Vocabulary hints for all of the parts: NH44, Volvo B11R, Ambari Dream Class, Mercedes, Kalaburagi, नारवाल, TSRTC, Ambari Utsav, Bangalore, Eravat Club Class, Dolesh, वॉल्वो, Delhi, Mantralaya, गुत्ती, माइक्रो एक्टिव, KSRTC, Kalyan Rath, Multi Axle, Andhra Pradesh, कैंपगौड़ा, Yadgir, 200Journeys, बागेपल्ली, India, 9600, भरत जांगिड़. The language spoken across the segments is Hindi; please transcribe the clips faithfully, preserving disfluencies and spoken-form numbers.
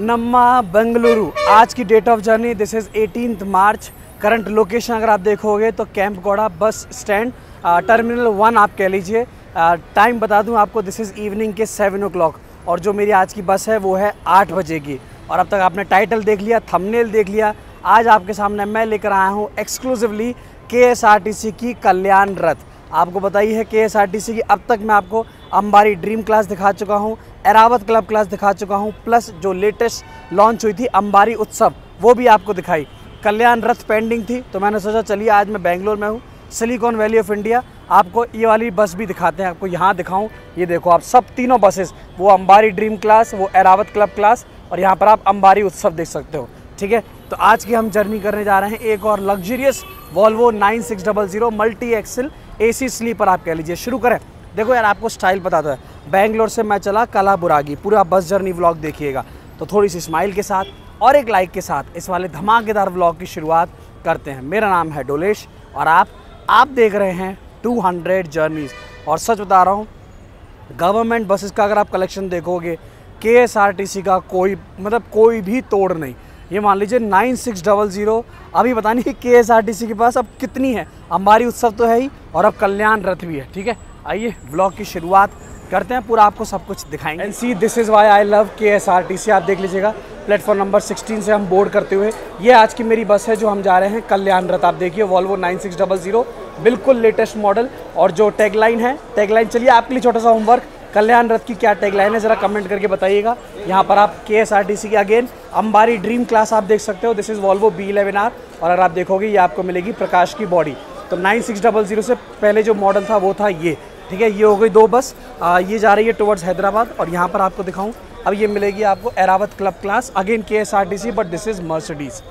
नम्मा बेंगलुरु। आज की date of journey this is eighteenth March. Current location अगर आप देखोगे तो कैंपगौड़ा बस स्टैंड टर्मिनल वन आप कह लीजिए। टाइम बता दूं आपको, दिस इज़ इवनिंग के सेवन ओ क्लॉक, और जो मेरी आज की बस है वो है आठ बजे की। और अब तक आपने टाइटल देख लिया, थंबनेल देख लिया। आज आपके सामने मैं लेकर आया हूँ एक्सक्लूसिवली केएसआरटीसी की कल्याण रथ। आपको बताइए है केएसआरटीसी की, अब तक मैं आपको अंबारी ड्रीम क्लास दिखा चुका हूँ, एरावत क्लब क्लास दिखा चुका हूँ, प्लस जो लेटेस्ट लॉन्च हुई थी अंबारी उत्सव वो भी आपको दिखाई। कल्याण रथ पेंडिंग थी तो मैंने सोचा चलिए आज मैं बेंगलोर में हूँ, सिलिकॉन वैली ऑफ इंडिया, आपको ये वाली बस भी दिखाते हैं। आपको यहाँ दिखाऊँ, ये देखो आप सब तीनों बसेस, वो अंबारी ड्रीम क्लास, वो एरावत क्लब क्लास, और यहाँ पर आप अंबारी उत्सव देख सकते हो। ठीक है, तो आज की हम जर्नी करने जा रहे हैं एक और luxurious वॉल्वो nine six double zero multi axle AC sleeper आप कह लीजिए। शुरू करें। देखो यार, आपको स्टाइल पता था, बेंगलोर से मैं चला कलाबुरागी, पूरा बस जर्नी व्लॉग देखिएगा। तो थोड़ी सी स्माइल के साथ और एक लाइक के साथ इस वाले धमाकेदार व्लॉग की शुरुआत करते हैं। मेरा नाम है डोलेश और आप आप देख रहे हैं टू हंड्रेड जर्नीज़। और सच बता रहा हूँ, गवर्नमेंट बसेस का अगर आप कलेक्शन देखोगे केएसआरटीसी का कोई मतलब कोई भी तोड़ नहीं। ये मान लीजिए नाइन सिक्स डबल ज़ीरो, अभी पता नहीं केएसआरटीसी के पास अब कितनी है। अंबारी उत्सव तो है ही और अब कल्याण रथ भी है। ठीक है, आइए ब्लॉग की शुरुआत करते हैं, पूरा आपको सब कुछ दिखाएंगे। And see this is why I love KSRTC. आप देख लीजिएगा प्लेटफॉर्म नंबर सिक्सटीन से हम बोर्ड करते हुए, ये आज की मेरी बस है जो हम जा रहे हैं कल्याण रथ। आप देखिए वॉल्वो nine six double zero, बिल्कुल लेटेस्ट मॉडल। और जो टैगलाइन है, टैगलाइन चलिए आपके लिए छोटा सा होमवर्क, कल्याण रथ की क्या टैगलाइन है ज़रा कमेंट करके बताइएगा। यहाँ पर आप केएसआरटीसी की अगेन अंबारी ड्रीम क्लास आप देख सकते हो, this is वॉल्वो B eleven R. और अगर आप देखोगे ये आपको मिलेगी प्रकाश की बॉडी। तो नाइन सिक्स डबल ज़ीरो से पहले जो मॉडल था वो था ये। ठीक है, ये हो गई दो बस, आ, ये जा रही है टुवर्ड्स हैदराबाद। और यहाँ पर आपको दिखाऊँ, अब ये मिलेगी आपको Airavat club class, again KSRTC, but this is Mercedes.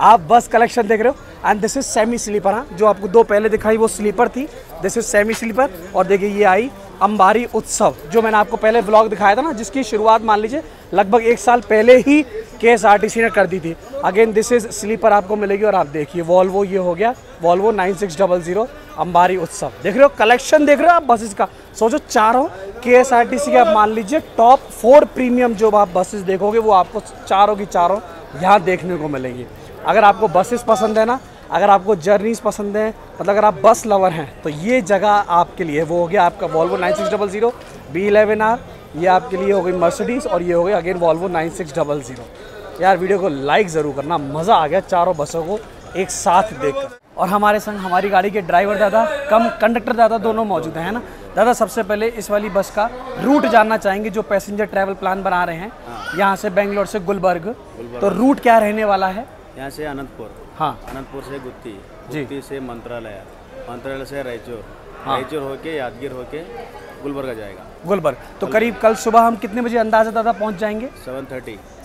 आप बस कलेक्शन देख रहे हो। And this is semi sleeper. हाँ, जो आपको दो पहले दिखाई वो स्लीपर थी, दिस इज़ सेमी स्लीपर। और देखिए ये आई अंबारी उत्सव, जो मैंने आपको पहले व्लॉग दिखाया था ना, जिसकी शुरुआत मान लीजिए लगभग एक साल पहले ही केएसआरटीसी ने कर दी थी। अगेन दिस इज़ स्लीपर आपको मिलेगी। और आप देखिए वॉल्वो, ये हो गया वॉल्वो nine six double zero, Ambari Utsav. देख रहे हो कलेक्शन, देख रहे हो आप बसेस का। सोचो चारों केएसआरटीसी के आप मान लीजिए टॉप फोर प्रीमियम जो आप बसेस देखोगे वो आपको चारों की चारों यहाँ देखने को मिलेंगी। अगर आपको बसेस पसंद है ना, अगर आपको जर्नीज़ पसंद है, मतलब अगर आप बस लवर हैं तो ये जगह आपके लिए। वो हो गया आपका वॉल्वो nine six double zero B eleven R, ये आपके लिए हो गई मर्सिडीज़, और ये हो गई again वॉल्वो nine six double zero. यार वीडियो को लाइक ज़रूर करना, मज़ा आ गया चारों बसों को एक साथ देखकर। और हमारे संग हमारी गाड़ी के ड्राइवर दादा कम कंडक्टर दादा दोनों मौजूद हैं, है ना दादा। सबसे पहले इस वाली बस का रूट जानना चाहेंगे, जो पैसेंजर ट्रैवल प्लान बना रहे हैं यहाँ से बेंगलोर से गुलबर्ग, तो रूट क्या रहने वाला है? यहाँ से अनंतपुर, हाँ अनंतपुर से गुत्ती, गुत्ती से मंत्रालय, मंत्रालय से रायचूर, हाँ। रायचूर होके यादगीर होके गुलबर्ग जाएगा, गुलबर्ग। तो करीब कल सुबह हम कितने बजे अंदाजा दादा पहुँच जाएंगे?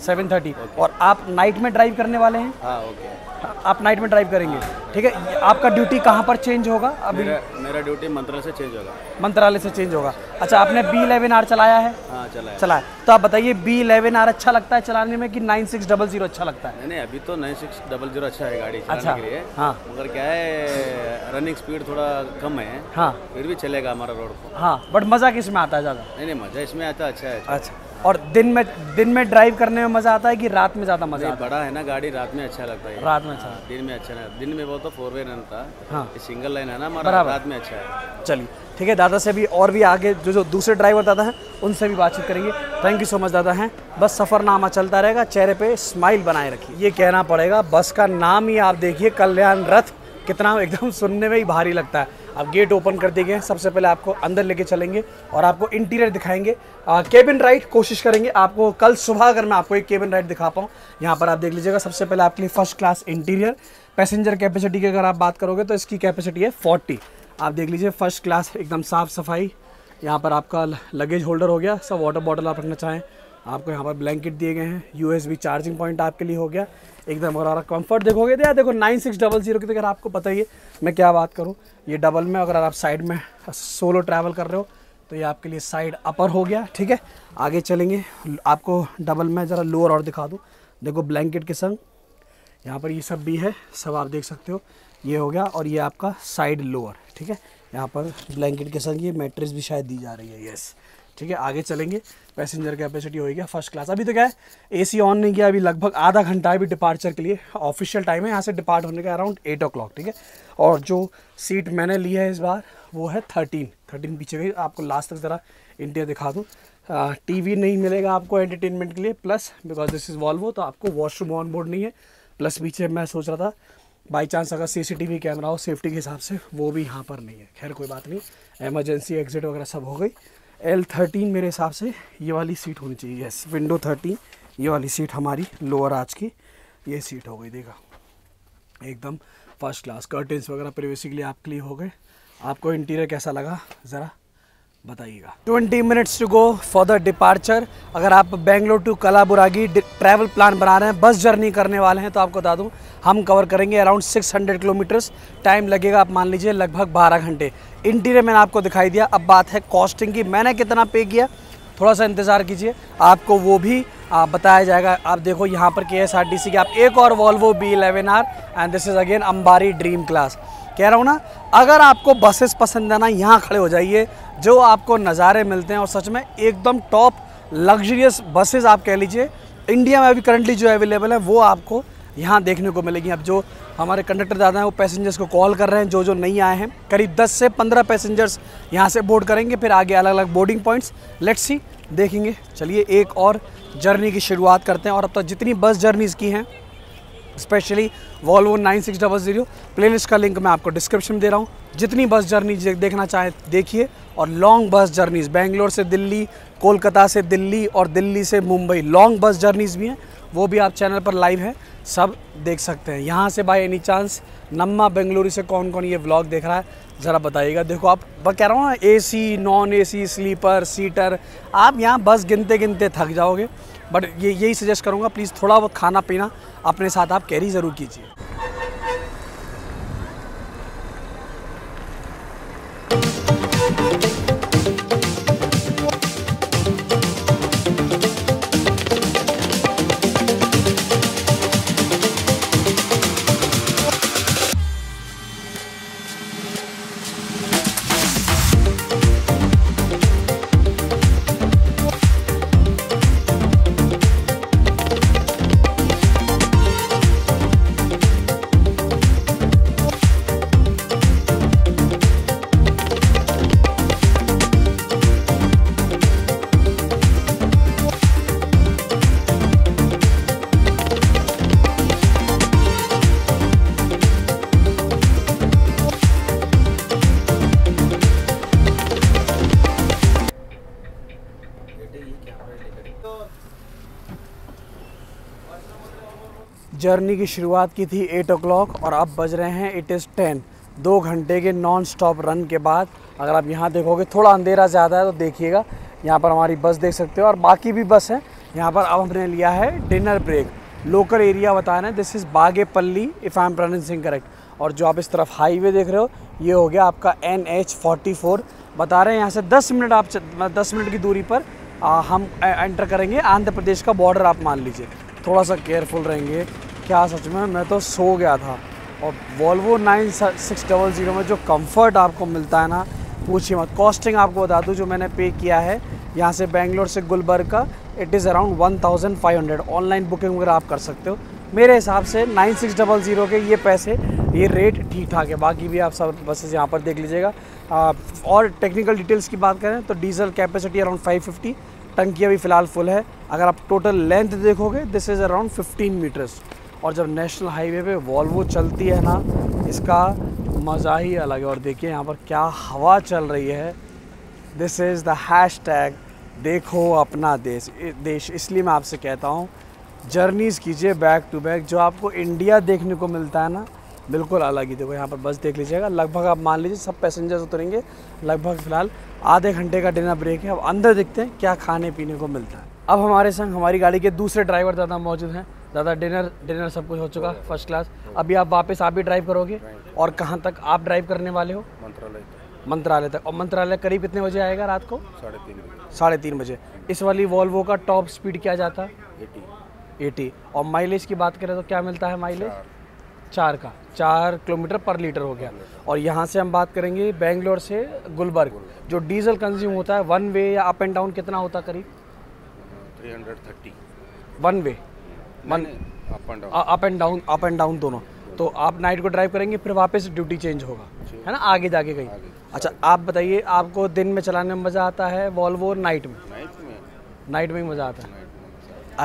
Seven thirty. और आप नाइट में ड्राइव करने वाले हैं? हाँ ओके, आप नाइट में ड्राइव करेंगे। ठीक है, आपका ड्यूटी कहाँ पर चेंज होगा? अभी मेरा ड्यूटी मंत्रालय से चेंज होगा, मंत्रालय से चेंज होगा। अच्छा, आपने बी इलेवन आर चलाया है? हाँ चलाया चलाया तो आप बताइए बी इलेवन आर अच्छा लगता है चलाने में कि नाइन सिक्स डबल जीरो अच्छा लगता है? नहीं अभी तो नाइन सिक्स डबल जीरो अच्छा है गाड़ी चलाने के लिए, हाँ। मगर क्या है रनिंग स्पीड थोड़ा कम है, हाँ फिर भी चलेगा हमारा रोड पर, हाँ। बट मज़ा किस में आता है ज़्यादा? नहीं नहीं मज़ा इसमें आता अच्छा है। अच्छा, और दिन में दिन में ड्राइव करने में मज़ा आता है कि रात में ज़्यादा मज़ा? बड़ा है ना गाड़ी, रात में अच्छा लगता है, रात में अच्छा। हाँ, दिन में अच्छा नहीं, दिन में वो तो फोर वे रहता है, हाँ सिंगल लाइन है ना हमारा, रात में अच्छा है। चलिए ठीक है, दादा से भी और भी आगे जो जो दूसरे ड्राइवर दादा हैं उनसे भी बातचीत करेंगे। थैंक यू सो मच दादा हैं। बस सफ़रनामा चलता रहेगा, चेहरे पर स्माइल बनाए रखिए, ये कहना पड़ेगा। बस का नाम ही आप देखिए कल्याण रथ, कितना एकदम सुनने में ही भारी लगता है। अब गेट ओपन कर दिए गए, सबसे पहले आपको अंदर लेके चलेंगे और आपको इंटीरियर दिखाएंगे, केबिन राइड कोशिश करेंगे आपको कल सुबह अगर मैं आपको एक केबिन राइड दिखा पाऊँ। यहाँ पर आप देख लीजिएगा, सबसे पहले आपके लिए first class interior. Passenger capacity की अगर आप बात करोगे तो इसकी कैपेसिटी है फोर्टी। आप देख लीजिए फर्स्ट क्लास, एकदम साफ़ सफाई। यहाँ पर आपका लगेज होल्डर हो गया, सब वाटर बॉटल आप रखना चाहें, आपको यहाँ पर ब्लैंकेट दिए गए हैं, यूएसबी चार्जिंग पॉइंट आपके लिए हो गया एकदम। और कंफर्ट देखोगे तो यार देखो नाइन सिक्स डबल जीरो की तो अगर आपको पता ही है मैं क्या बात करूँ। ये डबल में, अगर आप साइड में सोलो ट्रैवल कर रहे हो तो ये आपके लिए साइड अपर हो गया। ठीक है, आगे चलेंगे, आपको डबल में ज़रा लोअर और दिखा दूँ। देखो ब्लैंकेट के संग यहाँ पर ये सब भी है, सब आप देख सकते हो। ये हो गया और ये आपका साइड लोअर। ठीक है, यहाँ पर ब्लैंकेट के संग ये मैट्रेस भी शायद दी जा रही है, येस। ठीक है, आगे चलेंगे। पैसेंजर कैपेसिटी होगी फर्स्ट क्लास। अभी तो क्या है, एसी ऑन नहीं किया, अभी लगभग आधा घंटा है अभी डिपार्चर के लिए। ऑफिशियल टाइम है यहाँ से डिपार्ट होने का अराउंड एट ओ क्लॉक, ठीक है। और जो सीट मैंने ली है इस बार वो है थर्टीन थर्टीन। पीछे गई, आपको लास्ट तक ज़रा इंटीरियर दिखा दूँ। टीवी नहीं मिलेगा आपको एंटरटेनमेंट के लिए, plus because this is वॉल्वो तो आपको वॉशरूम ऑन बोर्ड नहीं है। प्लस पीछे मैं सोच रहा था बाई चांस अगर सीसीटीवी कैमरा हो सेफ्टी के हिसाब से, वो भी यहाँ पर नहीं है। खैर कोई बात नहीं, एमरजेंसी एग्जिट वगैरह सब हो गई। एल थर्टीन मेरे हिसाब से ये वाली सीट होनी चाहिए, यस विंडो थर्टीन ये वाली सीट हमारी लोअर आर्च की ये सीट हो गई। देखा एकदम फर्स्ट क्लास, कर्टेंस वगैरह प्राइवेसी के लिए आपके लिए हो गए। आपको इंटीरियर कैसा लगा ज़रा बताइएगा। Twenty minutes to go for the departure. अगर आप Bangalore to Kalaburagi travel plan बना रहे हैं, बस जर्नी करने वाले हैं, तो आपको बता दूं हम कवर करेंगे around six hundred kilometers. Time लगेगा आप मान लीजिए लगभग बारह घंटे। इंटीरियर मैंने आपको दिखाई दिया। अब बात है कॉस्टिंग की, मैंने कितना पे किया, थोड़ा सा इंतज़ार कीजिए, आपको वो भी आप बताया जाएगा। आप देखो यहाँ पर के एस आर टी सी के आप एक और वॉल्वो B eleven R and this is again Ambari dream class. कह रहा हूँ ना, अगर आपको बसेस पसंद है ना, यहाँ खड़े हो जाइए। जो आपको नज़ारे मिलते हैं और सच में एकदम टॉप लग्जरियस बसेस आप कह लीजिए इंडिया में अभी करंटली जो अवेलेबल है वो आपको यहाँ देखने को मिलेगी। अब जो हमारे कंडक्टर दादा हैं वो पैसेंजर्स को कॉल कर रहे हैं जो जो नहीं आए हैं। करीब दस से पंद्रह पैसेंजर्स यहाँ से बोर्ड करेंगे, फिर आगे अलग अलग बोर्डिंग पॉइंट्स। लेट्स सी, देखेंगे। चलिए एक और जर्नी की शुरुआत करते हैं। और अब तक जितनी बस जर्नीज़ की हैं specially वॉल्वो nine six double zero, playlist का लिंक मैं आपको डिस्क्रिप्शन में दे रहा हूँ। जितनी बस जर्नी देखना चाहें देखिए। और लॉन्ग बस जर्नीज़ बेंगलोर से दिल्ली, कोलकाता से दिल्ली और दिल्ली से मुंबई, लॉन्ग बस जर्नीज़ भी हैं, वो भी आप चैनल पर लाइव हैं, सब देख सकते हैं। यहाँ से by any chance Namma Bengaluru से कौन कौन ये व्लॉग देख रहा है ज़रा बताइएगा। देखो आप, मैं कह रहा हूँ ना, A C non A C sleeper seater, आप यहाँ बस गिनते गिनते थक जाओगे। बट ये यही सजेस्ट करूँगा, प्लीज़ थोड़ा बहुत खाना पीना अपने साथ आप कैरी ज़रूर कीजिए। जर्नी की शुरुआत की थी एट ओ क्लॉक और अब बज रहे हैं इट इज़ टेन। दो घंटे के नॉन स्टॉप रन के बाद अगर आप यहाँ देखोगे, थोड़ा अंधेरा ज़्यादा है तो देखिएगा, यहाँ पर हमारी बस देख सकते हो और बाकी भी बस है यहाँ पर। अब हमने लिया है डिनर ब्रेक। लोकल एरिया बता रहे हैं, this is बागेपल्ली if I am pronouncing correct. और जो आप इस तरफ हाईवे देख रहे हो ये हो गया आपका एन एच फोर्टी फोर। बता रहे हैं यहाँ से दस मिनट आप दस मिनट की दूरी पर आ, हम एंटर करेंगे आंध्र प्रदेश का बॉर्डर। आप मान लीजिए थोड़ा सा केयरफुल रहेंगे। क्या सच में मैं तो सो गया था। और वॉल्वो nine six double zero में जो कंफर्ट आपको मिलता है ना, पूछिए मत। कॉस्टिंग आपको बता दूं जो मैंने पे किया है यहाँ से बेंगलोर से गुलबर्ग का, it is around one thousand five hundred. Online booking वगैरह आप कर सकते हो। मेरे हिसाब से नाइन सिक्स डबल ज़ीरो के ये पैसे, ये रेट ठीक ठाक है। बाकी भी आप सब बसेस यहाँ पर देख लीजिएगा। और टेक्निकल डिटेल्स की बात करें तो diesel capacity around five fifty, टंकियाँ भी फ़िलहाल फुल है। अगर आप टोटल लेंथ देखोगे this is around fifteen meters. और जब नेशनल हाईवे पे वॉल्वो चलती है ना, इसका मज़ा ही अलग है। और देखिए यहाँ पर क्या हवा चल रही है। This is the hash tag देखो अपना देश देश। इसलिए मैं आपसे कहता हूँ जर्नीज़ कीजिए बैक टू बैक। जो आपको इंडिया देखने को मिलता है ना, बिल्कुल अलग ही। देखो यहाँ पर बस देख लीजिएगा, लगभग आप मान लीजिए सब पैसेंजर्स उतरेंगे। लगभग फ़िलहाल आधे घंटे का डिनर ब्रेक है। अब अंदर देखते हैं क्या खाने पीने को मिलता है। अब हमारे संग हमारी गाड़ी के दूसरे ड्राइवर दादा मौजूद हैं। दादा, डिनर डिनर सब कुछ हो चुका है फर्स्ट क्लास। अभी आप वापस आप भी ड्राइव करोगे, और कहाँ तक आप ड्राइव करने वाले हो? मंत्रालय तक। मंत्रालय तक। और मंत्रालय करीब कितने बजे आएगा रात को? साढ़े तीन बजे। इस वाली वॉल्वो का टॉप स्पीड क्या जाता है? एटी। और माइलेज की बात करें तो क्या मिलता है माइलेज? चार का चार किलोमीटर पर लीटर हो गया। और यहाँ से हम बात करेंगे बेंगलोर से गुलबर्ग, जो डीजल कंज्यूम होता है वन वे या अप एंड डाउन कितना होता करीब? तीन सौ तीस one way one up and down up and down दोनों। तो आप नाइट को ड्राइव करेंगे, फिर वापस ड्यूटी चेंज होगा है ना आगे जाके कहीं आगे। अच्छा आप बताइए, आपको दिन में चलाने में मज़ा आता है वॉल्वो नाइट में? नाइट में नाइट में ही मज़ा आता है।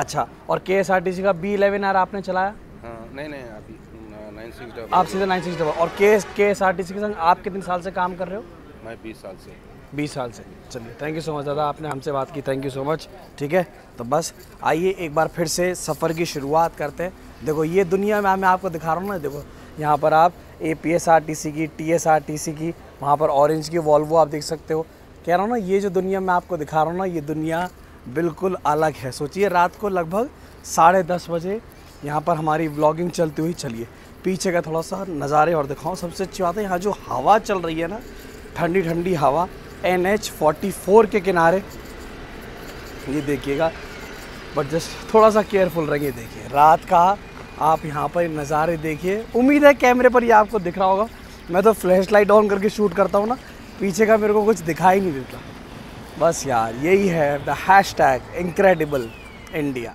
अच्छा और केएसआरटीसी का बी इलेवन आर आपने चलाया? नहीं नहीं अभी आप सीधा नाइन सिक्स डबल। और केएसआरटीसी के संग आप कितने साल से काम कर रहे हो? मैं बीस साल से। बीस साल से, चलिए थैंक यू सो मच दादा, आपने हमसे बात की, थैंक यू सो मच। ठीक है तो बस आइए एक बार फिर से सफ़र की शुरुआत करते हैं। देखो ये दुनिया में मैं आपको दिखा रहा हूँ ना, देखो यहाँ पर आप एपीएसआरटीसी की, टीएसआरटीसी की, वहाँ पर ऑरेंज की वॉल्वो आप देख सकते हो। कह रहा हूँ ना ये जो दुनिया मैं आपको दिखा रहा हूँ ना, ये दुनिया बिल्कुल अलग है। सोचिए रात को लगभग साढ़े दस बजे यहाँ पर हमारी व्लॉगिंग चलती हुई। चलिए पीछे का थोड़ा सा नज़ारे और दिखाऊँ। सबसे अच्छी बात है यहाँ जो हवा चल रही है ना, ठंडी ठंडी हवा एन एच फोर्टी फोर के किनारे। ये देखिएगा बट जस्ट थोड़ा सा केयरफुल रहेंगे। देखिए रात का आप यहाँ पर नज़ारे देखिए। उम्मीद है कैमरे पर ये आपको दिख रहा होगा। मैं तो फ्लैश लाइट ऑन करके शूट करता हूँ ना, पीछे का मेरे को कुछ दिखाई नहीं देता। बस यार यही है the hash tag incredible India.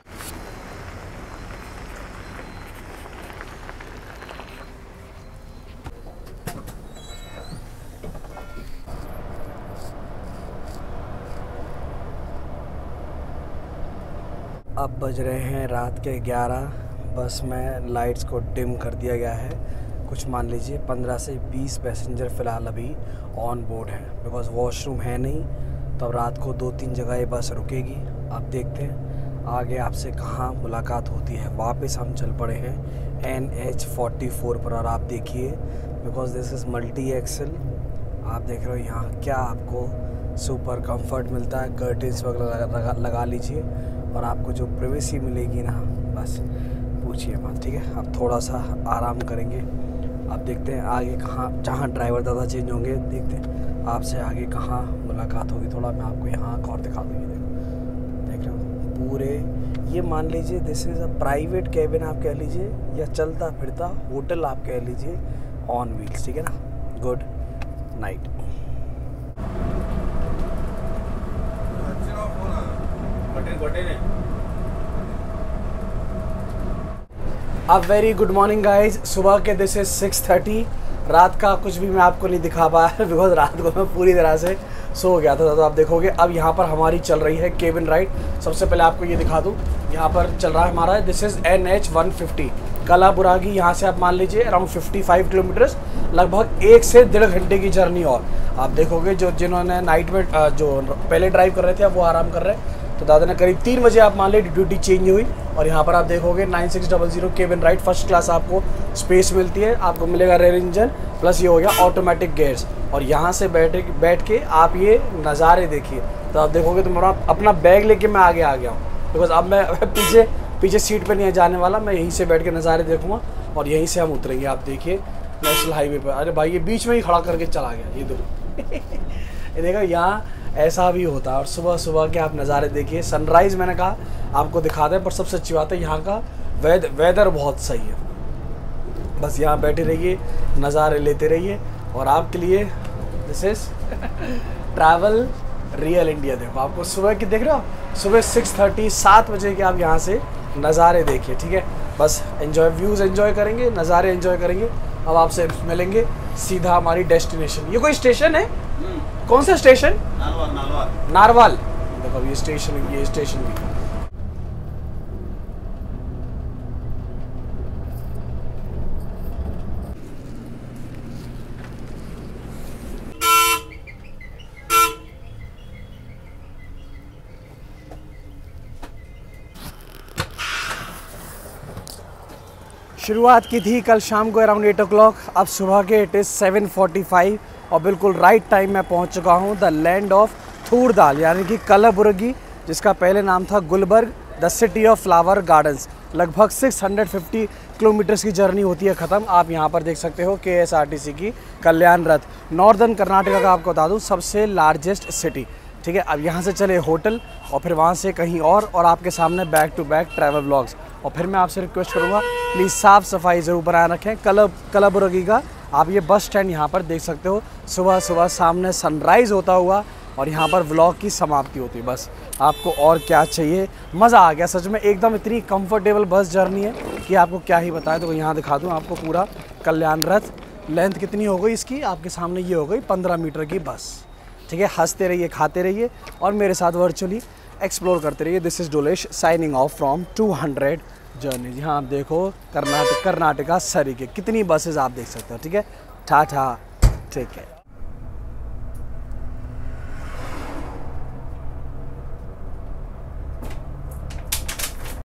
अब बज रहे हैं रात के ग्यारह। बस में लाइट्स को डिम कर दिया गया है। कुछ मान लीजिए पंद्रह से बीस पैसेंजर फ़िलहाल अभी ऑन बोर्ड हैं, बिकॉज़ वॉशरूम है नहीं। तो अब रात को दो तीन जगह ये बस रुकेगी। अब देखते हैं आगे आपसे कहाँ मुलाकात होती है। वापस हम चल पड़े हैं एन एच फोर्टी फोर पर। और आप देखिए because this is multi axle, आप देख रहे हो यहाँ क्या आपको सुपर कंफर्ट मिलता है। कर्टेंस वगैरह लगा, लगा लीजिए और आपको जो प्राइवेसी मिलेगी ना, बस पूछिए मत। ठीक है आप थोड़ा सा आराम करेंगे। अब देखते हैं आगे कहाँ, जहाँ ड्राइवर दादा चेंज होंगे देखते हैं आपसे आगे कहाँ मुलाकात होगी। थोड़ा मैं आपको यहाँ और दिखा दूँगी। देख रहे हो पूरे ये मान लीजिए this is a private cabin आप कह लीजिए, या चलता फिरता होटल आप कह लीजिए ऑन व्हील्स। ठीक है ना, गुड नाइट। अब वेरी गुड मॉर्निंग गाइज। सुबह के दिस इज सिक्स थर्टी। रात का कुछ भी मैं आपको नहीं दिखा पाया बिकॉज रात को मैं पूरी तरह से सो गया था। तो आप देखोगे अब यहाँ पर हमारी चल रही है केबिन राइड। सबसे पहले आपको ये दिखा दूँ, यहाँ पर चल रहा है हमारा this is N H one fifty Kalaburagi. यहाँ से आप मान लीजिए अराउंड पचपन किलोमीटर्स, लगभग एक से डेढ़ घंटे की जर्नी। और आप देखोगे जो जिन्होंने नाइट में जो पहले ड्राइव कर रहे थे अब वो आराम कर रहे हैं। तो दादा ने करीब तीन बजे आप मान लीजिए ड्यूटी चेंज हुई। और यहाँ पर आप देखोगे nine six double zero cabin right first class आपको स्पेस मिलती है। आपको मिलेगा रेयर इंजन प्लस ये हो गया ऑटोमेटिक गेयर्स। और यहाँ से बैठ बैठ के आप ये नज़ारे देखिए। तो आप देखोगे तो मेरा अपना बैग लेके मैं आगे आ गया हूँ, बिकॉज अब मैं पीछे पीछे सीट पर नहीं जाने वाला। मैं यहीं से बैठ के नज़ारे देखूँगा और यहीं से हम उतरेंगे। आप देखिए नेशनल हाईवे पर, अरे भाई ये बीच में ही खड़ा करके चला गया ये देखो। ये देखो यहाँ ऐसा भी होता है। और सुबह सुबह के आप नज़ारे देखिए। सनराइज़ मैंने कहा आपको दिखा दें, पर सबसे अच्छी बात है यहाँ का वेद, वेदर बहुत सही है। बस यहाँ बैठे रहिए, नज़ारे लेते रहिए। और आपके लिए this is travel real India. देखो आपको सुबह की देख रहे हो, सुबह सिक्स थर्टी सात बजे के आप यहाँ से नज़ारे देखिए। ठीक है बस एंजॉय, व्यूज़ एंजॉय करेंगे, नज़ारे एंजॉय करेंगे। अब आपसे मिलेंगे सीधा हमारी डेस्टिनेशन। ये कोई स्टेशन है? कौन सा स्टेशन? नारवाल। नारवाल नारवाल देखो ये स्टेशन, ये स्टेशन भी। शुरुआत की थी कल शाम को अराउंड एट ओ क्लॉक। अब सुबह के it is seven forty five और बिल्कुल राइट टाइम में पहुंच चुका हूं the land of toor dal, यानी कि कलाबुर्गी, जिसका पहले नाम था Gulbarga, the city of flower gardens. लगभग सिक्स हंड्रेड फिफ्टी किलोमीटर्स की जर्नी होती है ख़त्म। आप यहाँ पर देख सकते हो केएसआरटीसी की कल्याण रथ, नॉर्दर्न कर्नाटका का आपको बता दूँ सबसे लार्जेस्ट सिटी। ठीक है अब यहाँ से चले होटल और फिर वहाँ से कहीं और, और आपके सामने back to back travel vlogs. और फिर मैं आपसे रिक्वेस्ट करूँगा प्लीज़ साफ़ सफाई ज़रूर बनाए रखें। कल कलाबुरागी का आप ये बस स्टैंड यहाँ पर देख सकते हो, सुबह सुबह सामने सनराइज़ होता हुआ और यहाँ पर व्लॉग की समाप्ति होती है। बस आपको और क्या चाहिए, मज़ा आ गया सच में, एकदम इतनी कंफर्टेबल बस जर्नी है कि आपको क्या ही बताएं। तो यहाँ दिखा दूँ आपको पूरा कल्याण रथ, लेंथ कितनी हो गई इसकी आपके सामने ये हो गई पंद्रह मीटर की बस। ठीक है, हंसते रहिए, खाते रहिए और मेरे साथ वर्चुअली एक्सप्लोर करते रहिए। This is Dolesh signing off from two hundred journeys. हाँ आप देखो कर्नाटक कर्नाटका सरी के कितनी बसेस आप देख सकते हो। ठीक है, ठा ठा ठीक है।